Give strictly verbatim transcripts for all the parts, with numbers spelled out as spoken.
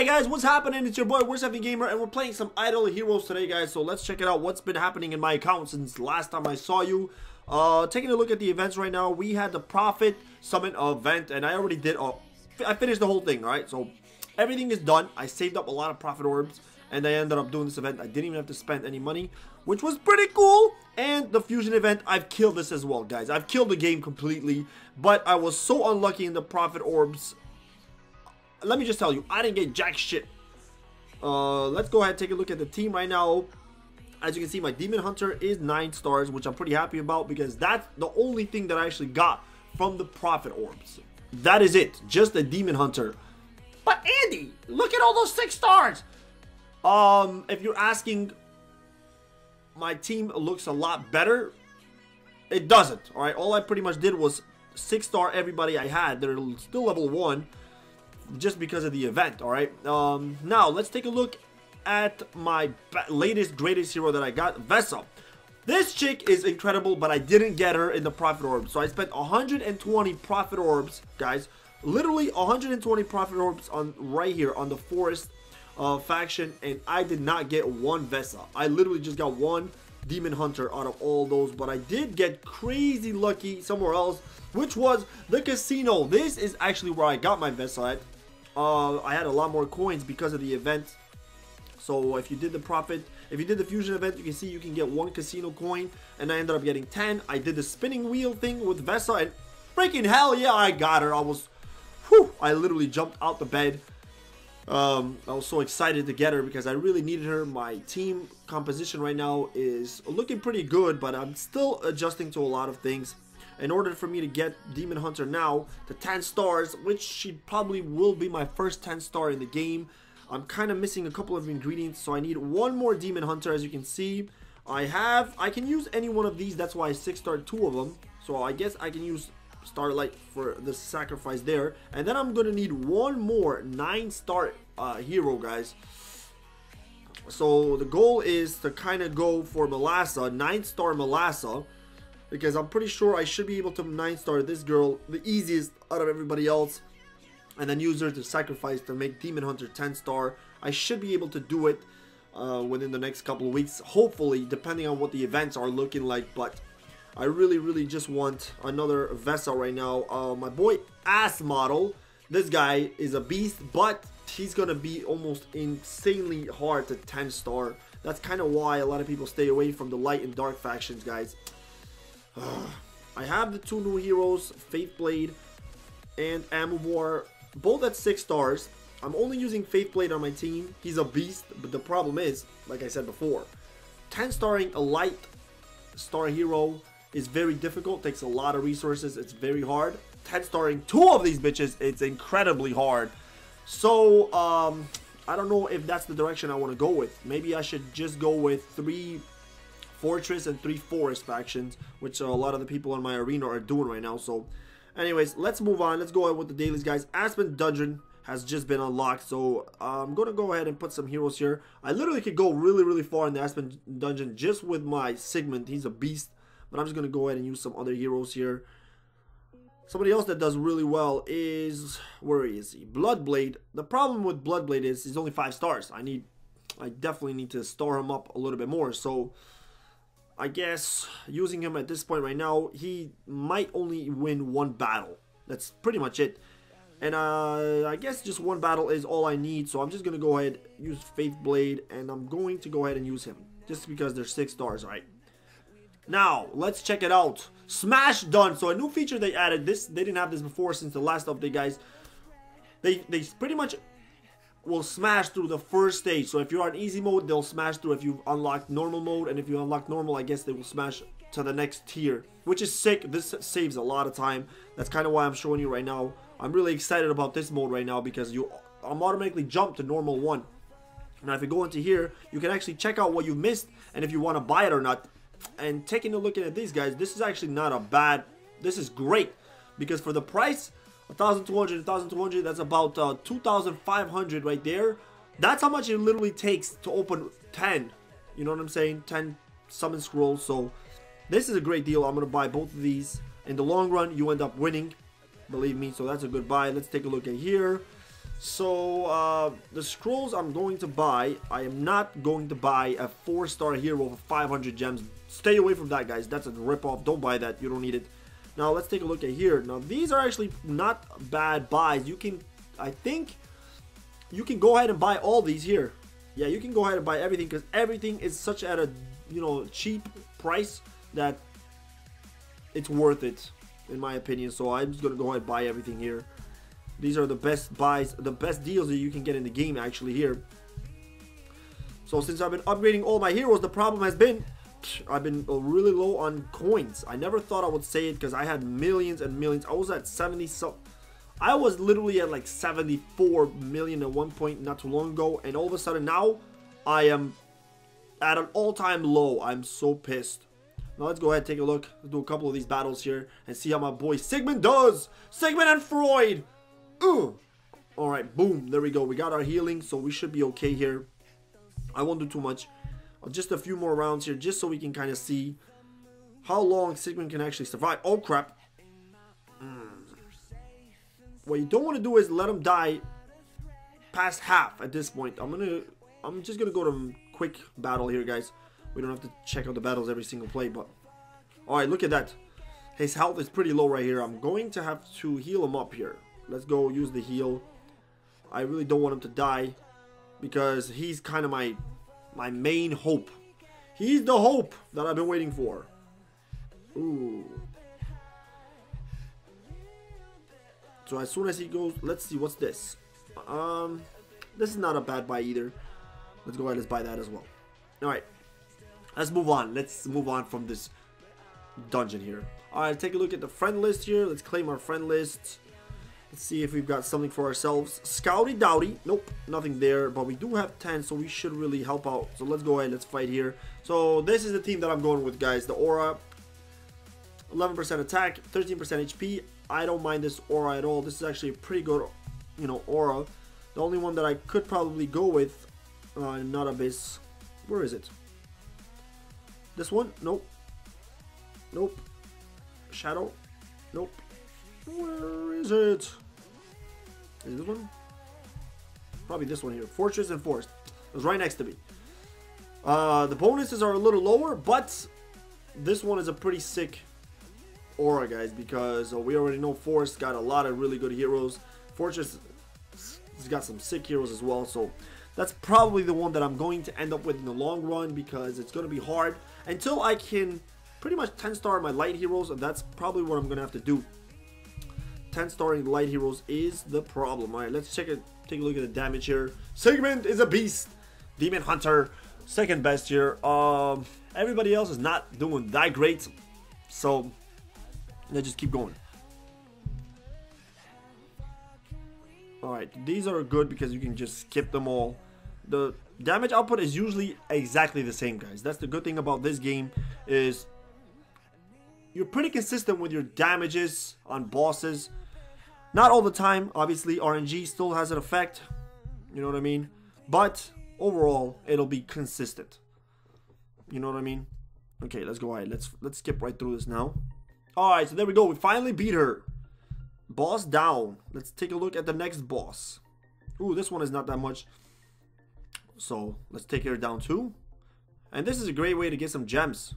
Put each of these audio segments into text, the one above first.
Hey guys, what's happening? It's your boy WorstFinGamer, and we're playing some Idle Heroes today, guys. So let's check it out. What's been happening in my account since last time I saw you? Uh, taking a look at the events right now. We had the Prophet Summit event, and I already did. Uh, I finished the whole thing. All right, so everything is done. I saved up a lot of Prophet Orbs, and I ended up doing this event. I didn't even have to spend any money, which was pretty cool. And the fusion event, I've killed this as well, guys. I've killed the game completely, but I was so unlucky in the Prophet Orbs. Let me just tell you, I didn't get jack shit. Uh, let's go ahead and take a look at the team right now. As you can see, my Demon Hunter is nine stars, which I'm pretty happy about because that's the only thing that I actually got from the Prophet Orbs. That is it. Just a Demon Hunter. But Andy, look at all those six stars! Um, if you're asking, my team looks a lot better. It doesn't, alright? All I pretty much did was six star everybody I had. They're still level one. Just because of the event, all right? Um, now, let's take a look at my latest, greatest hero that I got, Vessa. This chick is incredible, but I didn't get her in the Prophet Orbs. So I spent one hundred twenty Prophet Orbs, guys. Literally one hundred twenty Prophet Orbs on right here on the Forest uh, faction, and I did not get one Vessa. I literally just got one Demon Hunter out of all those, but I did get crazy lucky somewhere else, which was the casino. This is actually where I got my Vessa at. Uh, I had a lot more coins because of the event. So if you did the Prophet, if you did the fusion event, you can see you can get one casino coin, and I ended up getting ten. I did the spinning wheel thing with Vessa, and freaking hell yeah, I got her. I was, whew, I literally jumped out the bed. Um, I was so excited to get her because I really needed her. My team composition right now is looking pretty good, but I'm still adjusting to a lot of things. In order for me to get Demon Hunter now to ten stars, which she probably will be my first ten star in the game, I'm kind of missing a couple of ingredients, so I need one more Demon Hunter. As you can see, I have, I can use any one of these. That's why I six star two of them, so I guess I can use Starlight for the sacrifice there, and then I'm gonna need one more nine star uh, hero, guys. So the goal is to kind of go for Molassa, nine star Molassa, because I'm pretty sure I should be able to nine star this girl the easiest out of everybody else, and then use her to sacrifice to make Demon Hunter ten star. I should be able to do it uh, within the next couple of weeks, hopefully, depending on what the events are looking like. But I really, really just want another Vessa right now. Uh, my boy Asmodel, this guy is a beast, but he's gonna be almost insanely hard to ten star. That's kind of why a lot of people stay away from the light and dark factions, guys. Uh, I have the two new heroes, Faithblade and Amuar, both at six stars. I'm only using Faithblade on my team. He's a beast, but the problem is, like I said before, ten starring a light star hero is very difficult, takes a lot of resources, it's very hard. ten starring two of these bitches, it's incredibly hard. So um I don't know if that's the direction I want to go with. Maybe I should just go with three fortress and three forest factions, which a lot of the people in my arena are doing right now. So anyways, let's move on. Let's go ahead with the dailies, guys. Aspen Dungeon has just been unlocked, so I'm gonna go ahead and put some heroes here. I literally could go really, really far in the Aspen Dungeon just with my Sigmund. He's a beast, but I'm just gonna go ahead and use some other heroes here. Somebody else that does really well is, where is he? Bloodblade. The problem with Bloodblade is he's only five stars. I need, I definitely need to star him up a little bit more. So I guess using him at this point right now, he might only win one battle. That's pretty much it. And uh, I guess just one battle is all I need, so I'm just going to go ahead and use Faithblade, and I'm going to go ahead and use him, just because they're six stars, all right? Now, let's check it out. Smash done. So a new feature they added, this they didn't have this before since the last update, guys. They, they pretty much will smash through the first stage, so if you're on easy mode, they'll smash through. If you unlock normal mode, and if you unlock normal, I guess they will smash to the next tier, which is sick. This saves a lot of time. That's kind of why I'm showing you right now. I'm really excited about this mode right now because you, I'm automatically jumped to normal one. Now if you go into here, you can actually check out what you missed and if you want to buy it or not. And taking a look at these guys, this is actually not a bad, this is great. Because for the price, one thousand two hundred, one thousand two hundred, that's about uh, two thousand five hundred right there. That's how much it literally takes to open ten, you know what I'm saying, ten summon scrolls. So this is a great deal. I'm going to buy both of these. In the long run, you end up winning. Believe me, so that's a good buy. Let's take a look at here. So uh, the scrolls I'm going to buy, I am not going to buy a four-star hero for five hundred gems. Stay away from that, guys. That's a rip-off. Don't buy that. You don't need it. Now let's take a look at here. Now these are actually not bad buys. You can, I think, you can go ahead and buy all these here. Yeah, you can go ahead and buy everything because everything is such at a, you know, cheap price that it's worth it, in my opinion. So I'm just gonna go ahead and buy everything here. These are the best buys, the best deals that you can get in the game actually here. So since I've been upgrading all my heroes, the problem has been I've been really low on coins. I never thought I would say it because I had millions and millions. I was at seventy, so I was literally at like seventy-four million at one point not too long ago, and all of a sudden now I am at an all-time low. I'm so pissed. Now let's go ahead and take a look. Let's do a couple of these battles here and see how my boy Sigmund does. Sigmund and Freud. Ooh. All right, boom, there we go. We got our healing, so we should be okay here. I won't do too much. Just a few more rounds here, just so we can kind of see how long Sigmund can actually survive. Oh, crap. Mm. What you don't want to do is let him die past half at this point. I'm gonna, I'm just gonna go to quick battle here, guys. We don't have to check out the battles every single play, but all right, look at that. His health is pretty low right here. I'm going to have to heal him up here. Let's go use the heal. I really don't want him to die because he's kind of my my main hope. He's the hope that I've been waiting for. Ooh. So as soon as he goes, let's see what's this. Um, this is not a bad buy either. Let's go ahead and buy that as well. All right, let's move on. Let's move on from this dungeon here. All right, take a look at the friend list here. Let's claim our friend list. Let's see if we've got something for ourselves. Scouty Dowdy. Nope, nothing there. But we do have ten, so we should really help out. So let's go ahead. Let's fight here. So this is the team that I'm going with, guys. The aura. eleven percent attack, thirteen percent H P. I don't mind this aura at all. This is actually a pretty good, you know, aura. The only one that I could probably go with, uh, not Abyss. Where is it? This one? Nope. Nope. Shadow? Nope. Where is it? Is it this one? Probably this one here. Fortress and Forest. It was right next to me. Uh, the bonuses are a little lower, but this one is a pretty sick aura, guys, because uh, we already know Forest got a lot of really good heroes. Fortress has got some sick heroes as well, so that's probably the one that I'm going to end up with in the long run because it's going to be hard. Until I can pretty much ten star my light heroes, and that's probably what I'm going to have to do. ten starring light heroes is the problem. All right, let's check it. Take a look at the damage here. Sigmund is a beast. Demon Hunter, second best here. Um, everybody else is not doing that great, so let's just keep going. All right, these are good because you can just skip them all. The damage output is usually exactly the same, guys. That's the good thing about this game is you're pretty consistent with your damages on bosses. Not all the time, obviously. R N G still has an effect. You know what I mean? But overall, it'll be consistent. You know what I mean? Okay, let's go. All right, let's let's skip right through this now. All right, so there we go. We finally beat her. Boss down. Let's take a look at the next boss. Ooh, this one is not that much. So let's take her down too. And this is a great way to get some gems.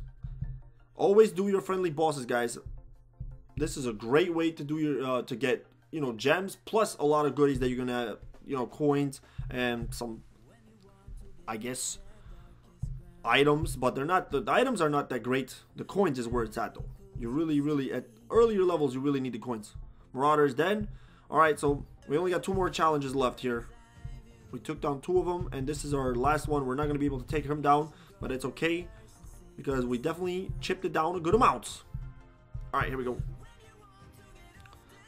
Always do your friendly bosses, guys. This is a great way to do your uh, to get, you know, gems plus a lot of goodies that you're gonna, you know, coins and some, I guess, items. But they're not the, the items are not that great. The coins is where it's at though. You really, really at earlier levels you really need the coins. Marauders then. All right, so we only got two more challenges left here. We took down two of them, and this is our last one. We're not gonna be able to take him down, but it's okay, because we definitely chipped it down a good amount. Alright, here we go.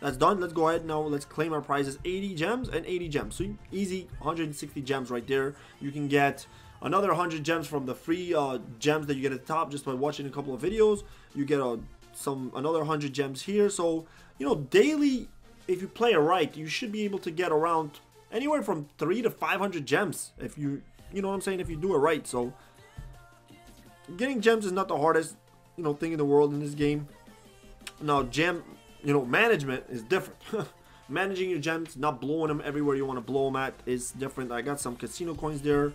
That's done. Let's go ahead now. Let's claim our prizes. eighty gems and eighty gems. So easy one hundred sixty gems right there. You can get another one hundred gems from the free uh, gems that you get at the top just by watching a couple of videos. You get uh, some another one hundred gems here. So, you know, daily, if you play it right, you should be able to get around anywhere from three to five hundred gems. If you, you know what I'm saying, if you do it right. So getting gems is not the hardest, you know, thing in the world in this game. Now, gem, you know, management is different. managing your gems, not blowing them everywhere you want to blow them at is different. I got some casino coins there.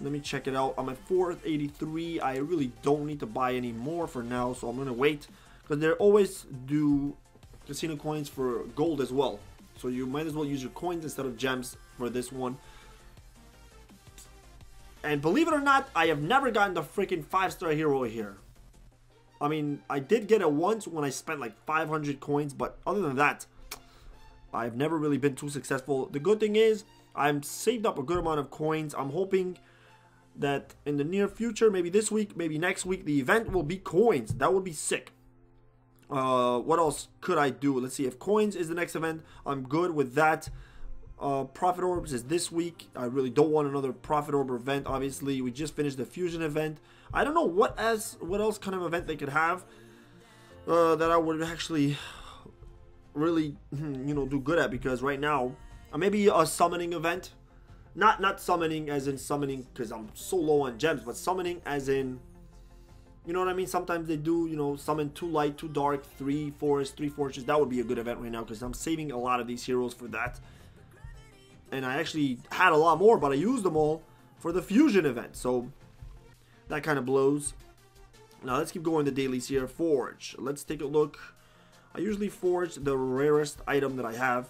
Let me check it out. I'm at four eighty-three. I really don't need to buy any more for now, so I'm gonna wait, because they always do casino coins for gold as well, so you might as well use your coins instead of gems for this one. And believe it or not, I have never gotten the freaking five star hero here. I mean, I did get it once when I spent like five hundred coins, but other than that, I've never really been too successful. The good thing is, I'm saved up a good amount of coins. I'm hoping that in the near future, maybe this week, maybe next week, the event will be coins. That would be sick. Uh, what else could I do? Let's see, if coins is the next event, I'm good with that. Uh, Prophet Orbs is this week. I really don't want another Prophet Orb event. Obviously, we just finished the Fusion event. I don't know what else, what else kind of event they could have uh, that I would actually really, you know, do good at, because right now, uh, maybe a summoning event. Not not summoning as in summoning because I'm so low on gems, but summoning as in, you know what I mean? Sometimes they do, you know, summon two light, two dark, three forest, three fortress. That would be a good event right now, because I'm saving a lot of these heroes for that. And I actually had a lot more, but I used them all for the Fusion event. So that kind of blows. Now let's keep going the dailies here. Forge. Let's take a look. I usually forge the rarest item that I have.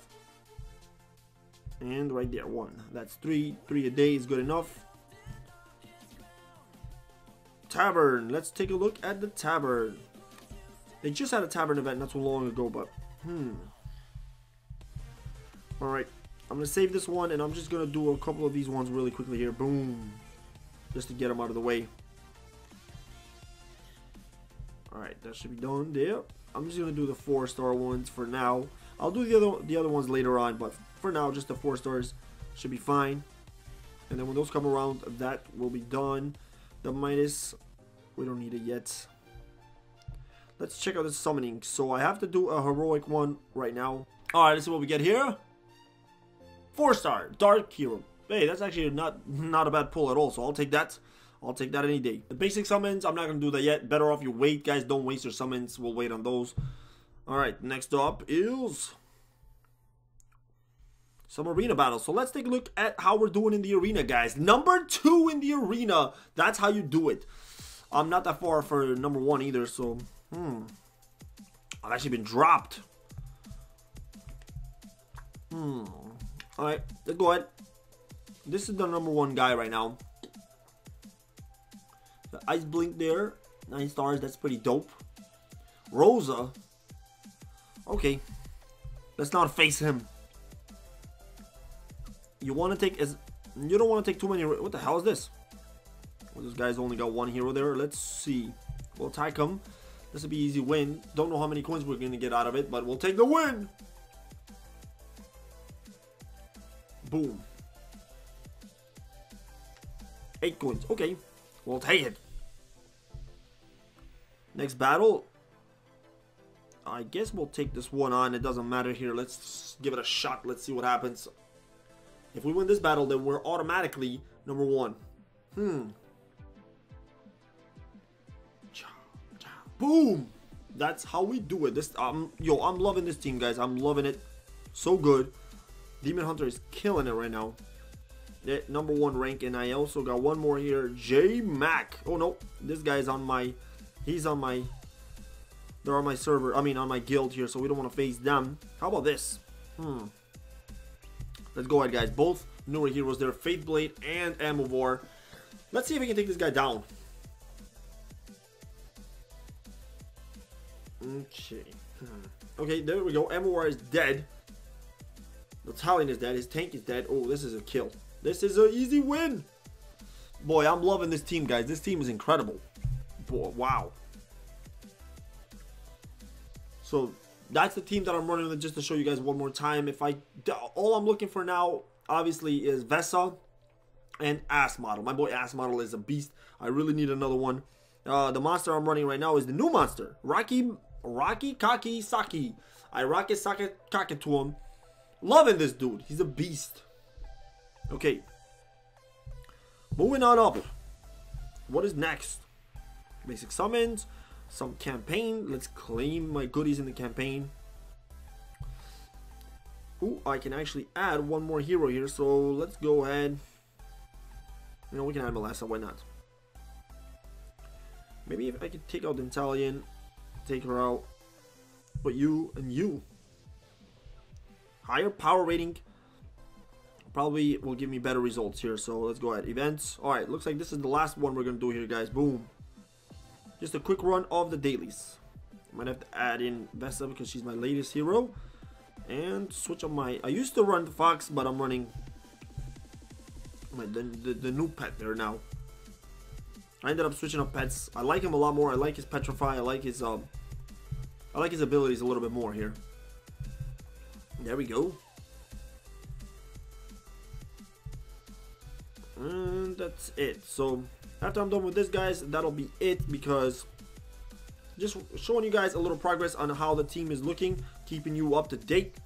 And right there, one. That's three. Three a day is good enough. Tavern. Let's take a look at the tavern. They just had a tavern event not too long ago, but hmm. Alright. I'm going to save this one, and I'm just going to do a couple of these ones really quickly here. Boom. Just to get them out of the way. Alright, that should be done there. I'm just going to do the four star ones for now. I'll do the other the other ones later on, but for now, just the four stars should be fine. And then when those come around, that will be done. The Midas, we don't need it yet. Let's check out the summoning. So I have to do a heroic one right now. Alright, let's see what we get here. four star dark hero. Hey, that's actually not not a bad pull at all, so I'll take that. I'll take that any day. The basic summons, I'm not gonna do that yet. Better off you wait, guys. Don't waste your summons. We'll wait on those. Alright, next up is some arena battles. So let's take a look at how we're doing in the arena, guys. Number two in the arena. That's how you do it. I'm not that far for number one either, so hmm. I've actually been dropped. Hmm. Alright, let's go ahead. This is the number one guy right now. The Ice Blink there. Nine stars, that's pretty dope. Rosa. Okay. Let's not face him. You want to take as... You don't want to take too many... What the hell is this? Well, this guy's only got one hero there. Let's see. We'll attack him. This will be easy win. Don't know how many coins we're going to get out of it, but we'll take the win. Boom. Eight coins. Okay. We'll take it. Next battle. I guess we'll take this one on. It doesn't matter here. Let's give it a shot. Let's see what happens. If we win this battle, then we're automatically number one. Hmm. Boom. That's how we do it. This um yo, I'm loving this team, guys. I'm loving it. So good. Demon Hunter is killing it right now. That number one rank, and I also got one more here. J Mac. Oh no, this guy's on my. He's on my. They're on my server. I mean, on my guild here, so we don't want to face them. How about this? Hmm. Let's go ahead, guys. Both newer heroes there, Faithblade and Amuar. Let's see if we can take this guy down. Okay. Hmm. Okay, there we go. Amuar is dead. The Italian is dead. His tank is dead. Oh, this is a kill. This is an easy win. Boy, I'm loving this team, guys. This team is incredible. Boy, wow. So that's the team that I'm running with, just to show you guys one more time. If I all I'm looking for now, obviously, is Vessa and Asmodel. My boy Asmodel is a beast. I really need another one. Uh, the monster I'm running right now is the new monster, Rocky, Rocky, Kaki, Saki. I Rocky, Saki, Kaki to him. Loving this dude. He's a beast. Okay. Moving on up. What is next? Basic summons. Some campaign. Let's claim my goodies in the campaign. Ooh, I can actually add one more hero here, so let's go ahead. You know, we can add Molassa, why not? Maybe if I could take out the Italian, take her out. But you and you. Higher power rating probably will give me better results here, so let's go ahead. Events. Alright, looks like this is the last one we're going to do here, guys. Boom. Just a quick run of the dailies. Might have to add in Vessa because she's my latest hero. And switch up my... I used to run the Fox, but I'm running my the, the, the new pet there now. I ended up switching up pets. I like him a lot more. I like his Petrify. I like his... um. I like his abilities a little bit more here. There we go. And that's it. So after I'm done with this, guys, that'll be it, because just showing you guys a little progress on how the team is looking, keeping you up to date.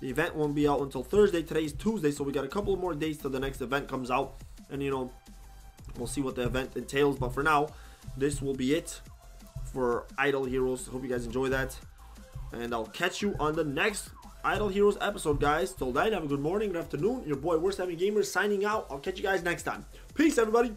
The event won't be out until Thursday. Today's Tuesday, so we got a couple more days till the next event comes out, and you know, we'll see what the event entails. But for now, this will be it for Idle Heroes. Hope you guys enjoy that, and I'll catch you on the next Idle Heroes episode, guys. Till then, have a good morning, good afternoon. Your boy WorstFinGamer signing out. I'll catch you guys next time. Peace, everybody.